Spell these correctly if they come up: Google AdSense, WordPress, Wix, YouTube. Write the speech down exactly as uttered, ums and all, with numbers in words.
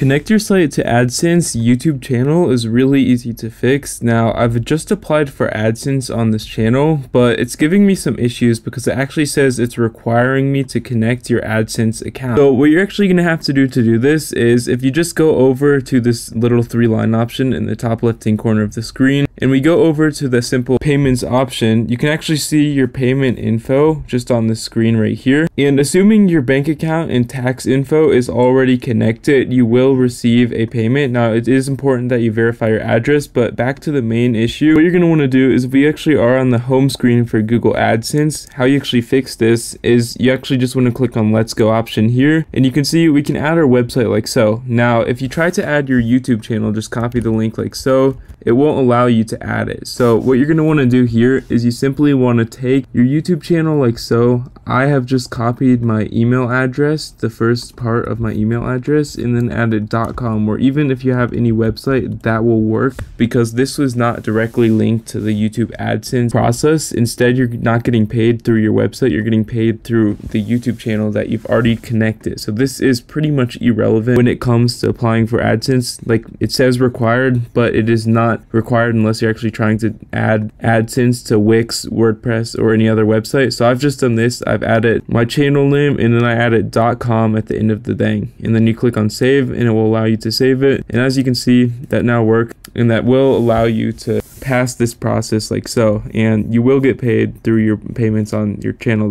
Connect your site to AdSense YouTube channel is really easy to fix. Now, I've just applied for AdSense on this channel, but it's giving me some issues because it actually says it's requiring me to connect your AdSense account. So what you're actually going to have to do to do this is if you just go over to this little three line option in the top left hand corner of the screen, and we go over to the simple payments option, you can actually see your payment info just on the screen right here. And assuming your bank account and tax info is already connected, you will receive a payment. Now, it is important that you verify your address, but back to the main issue, what you're going to want to do is, if we actually are on the home screen for Google AdSense, how you actually fix this is you actually just want to click on Let's Go option here, and you can see we can add our website like so. Now, if you try to add your YouTube channel, just copy the link like so. It won't allow you to add it. So what you're going to want to do here is you simply want to take your YouTube channel like so. I have just copied my email address, the first part of my email address, and then added .com, or even if you have any website, that will work, because this was not directly linked to the YouTube AdSense process. Instead, you're not getting paid through your website, you're getting paid through the YouTube channel that you've already connected. So this is pretty much irrelevant when it comes to applying for AdSense. Like, it says required, but it is not required unless you're actually trying to add AdSense to Wix, WordPress, or any other website. So I've just done this. I've added my channel name, and then I added .com at the end of the thing. And then you click on save, and it will allow you to save it. And as you can see, that now works, and that will allow you to pass this process like so. And you will get paid through your payments on your channel.